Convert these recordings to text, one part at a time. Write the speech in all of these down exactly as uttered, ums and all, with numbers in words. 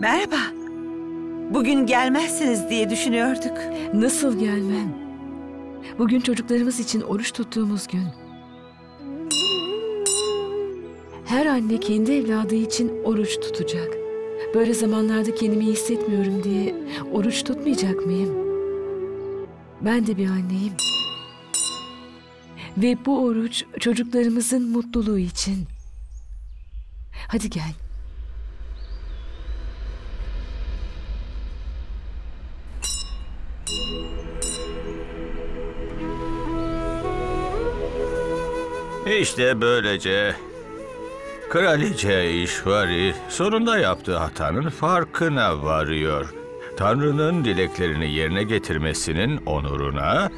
Merhaba. Bugün gelmezsiniz diye düşünüyorduk. Nasıl gelmem? Bugün çocuklarımız için oruç tuttuğumuz gün. Her anne kendi evladı için oruç tutacak. Böyle zamanlarda kendimi iyi hissetmiyorum diye oruç tutmayacak mıyım? Ben de bir anneyim. Ve bu oruç çocuklarımızın mutluluğu için. Hadi gel. İşte böylece Kraliçe-i Şvari sonunda yaptığı hatanın farkına varıyor. Tanrı'nın dileklerini yerine getirmesinin onuruna,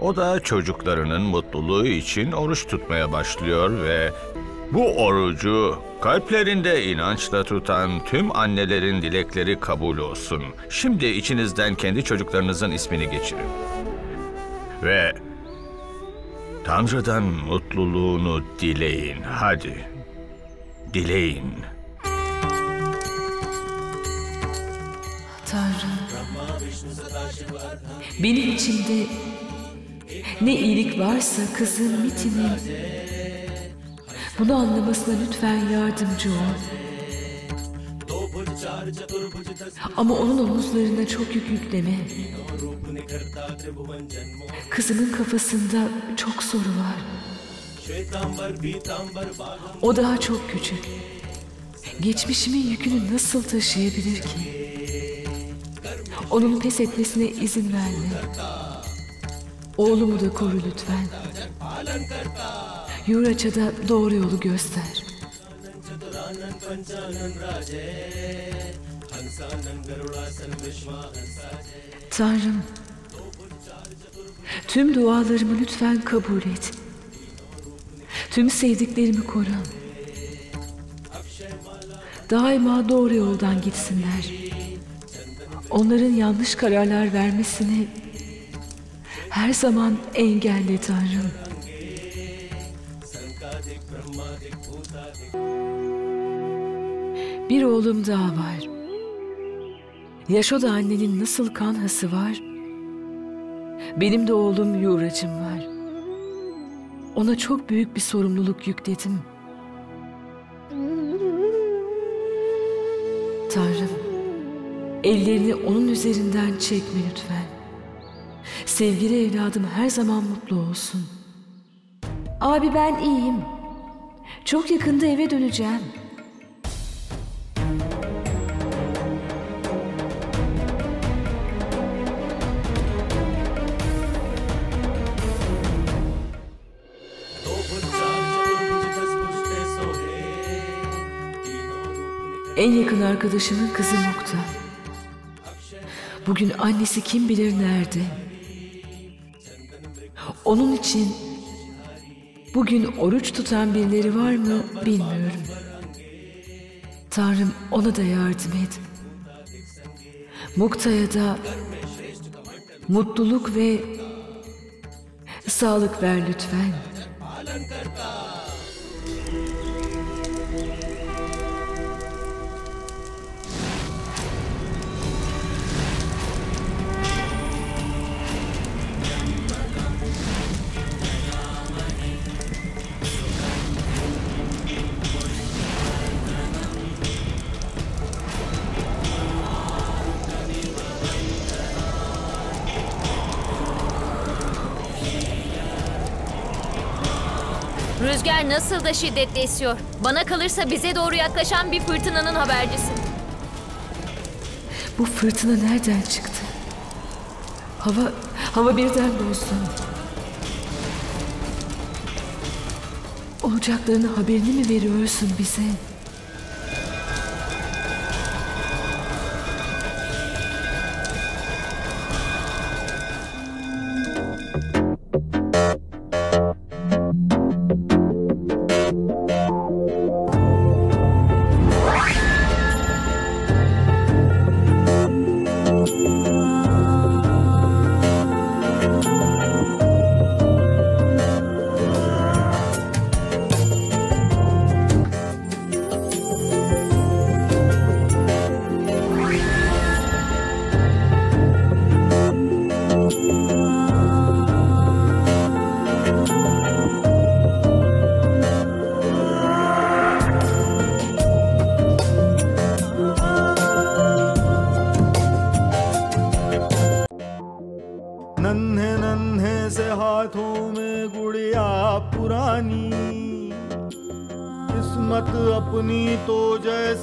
o da çocuklarının mutluluğu için oruç tutmaya başlıyor ve bu orucu kalplerinde inançla tutan tüm annelerin dilekleri kabul olsun. Şimdi içinizden kendi çocuklarınızın ismini geçirin. Ve Tanrı'dan mutluluğunu dileyin. Hadi. Dileyin. Tanrım, benim içimde ne iyilik varsa kızım Mitin'in bunu anlamasına lütfen yardımcı ol. Ama onun omuzlarına çok yük yükleme. Kızımın kafasında çok soru var. O daha çok küçük. Geçmişimin yükünü nasıl taşıyabilir ki? Onun pes etmesine izin verme. Oğlumu da koru lütfen. Yuraç'a da doğru yolu göster. Tanrım, tüm dualarımı lütfen kabul et. Tüm sevdiklerimi koru. Daima doğru yoldan gitsinler. Onların yanlış kararlar vermesini her zaman engelle Tanrım. Bir oğlum daha var. Yaşoda annenin nasıl kan hası var, benim de oğlum Yuraç'ım var. Ona çok büyük bir sorumluluk yükledim. Tanrım, ellerini onun üzerinden çekme lütfen. Sevgili evladım her zaman mutlu olsun. Abi ben iyiyim. Çok yakında eve döneceğim. En yakın arkadaşımın kızı Mukta. Bugün annesi kim bilir nerede. Onun için bugün oruç tutan birileri var mı bilmiyorum. Tanrım ona da yardım et. Mukta'ya da mutluluk ve sağlık ver lütfen. Rüzgar nasıl da şiddetle esiyor. Bana kalırsa bize doğru yaklaşan bir fırtınanın habercisi. Bu fırtına nereden çıktı? Hava, hava birden bozdu. Olacaklarının haberini mi veriyorsun bize? नन्हे नन्हे से हाथों में गुड़िया पुरानी, किस्मत अपनी तो जैसे